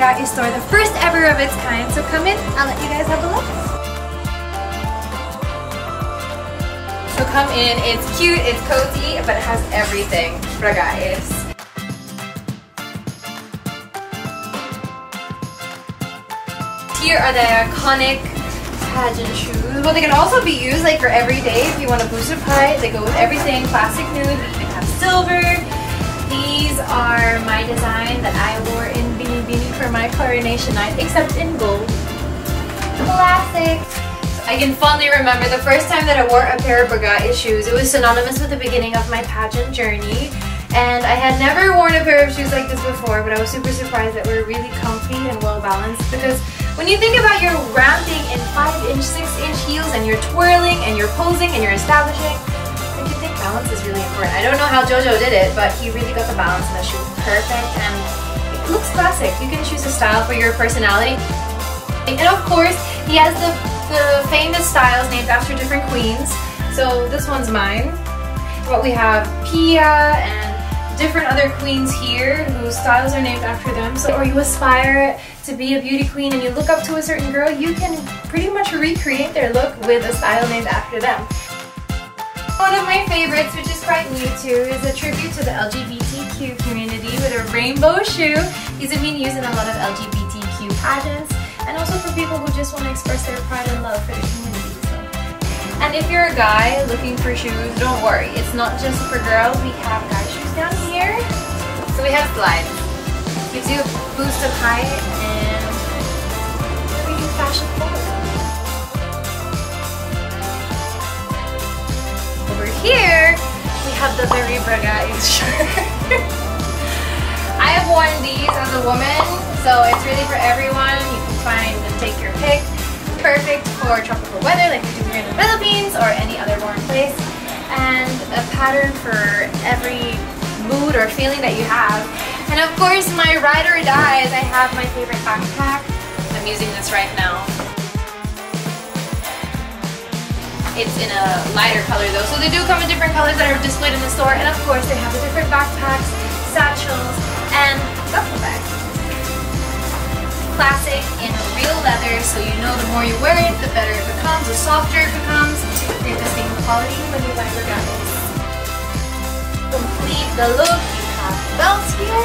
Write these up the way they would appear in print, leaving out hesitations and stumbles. Gagi store, the first ever of its kind. So come in, I'll let you guys have a look. So come in, it's cute, it's cozy, but it has everything para guys. Here are the iconic pageant shoes. Well, they can also be used like for every day if you want to boost up height. They go with everything, classic nude, we even have silver. These are my design that I wore in Bini Bini for my coronation night, except in gold. Classic. I can fondly remember the first time that I wore a pair of Bagay shoes. It was synonymous with the beginning of my pageant journey. And I had never worn a pair of shoes like this before, but I was super surprised that we're really comfy and well-balanced, because when you think about your ramping in 5-inch, 6-inch heels and you're twirling and you're posing and you're establishing, I do think balance is really important. I don't know how Jojo did it, but he really got the balance in the shoe perfect, and it looks classic. You can choose a style for your personality. And of course, he has the famous styles named after different queens. So this one's mine. But we have Pia and different other queens here whose styles are named after them. So, or you aspire to be a beauty queen and you look up to a certain girl, you can pretty much recreate their look with a style named after them. One of my favorites, which is quite new too, is a tribute to the LGBTQ community with a rainbow shoe. These have been used in a lot of LGBTQ pageants, and also for people who just want to express their pride and love for the community. So. And if you're a guy looking for shoes, don't worry. It's not just for girls. We have guy shoes down here. So we have slides. We do boost of height and we do fashion forward. Over here, we have the very Braga shirt. I have worn these as a woman, so it's really for everyone. Find and take your pick. Perfect for tropical weather like we do here in the Philippines or any other warm place. And a pattern for every mood or feeling that you have. And of course, my ride or dies, I have my favorite backpack. I'm using this right now. It's in a lighter color though. So they do come in different colors that are displayed in the store. And of course, they have the different backpacks, satchels, and duffel bags. Classic in real leather, so you know the more you wear it, the better it becomes, the softer it becomes. They're the same quality when you buy Bergamis. Complete the look, you have belts here.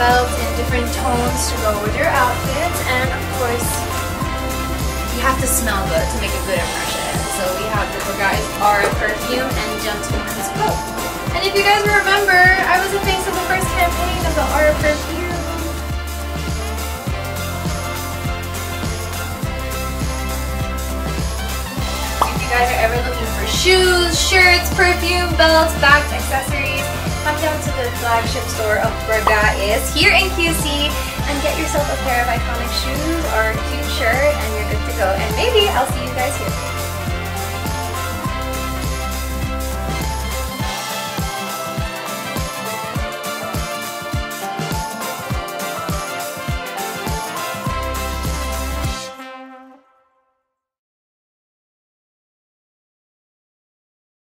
Belts in different tones to go with your outfit, and of course, you have to smell good to make a good impression. So we have the Bergamis are perfume and gentleman's coat. And if you guys remember, I was the face of the first campaign of the Aura perfume. If you guys are ever looking for shoes, shirts, perfume, belts, bags, accessories, come down to the flagship store of Bergamis here in QC and get yourself a pair of iconic shoes or a cute shirt and you're good to go. And maybe I'll see you guys here.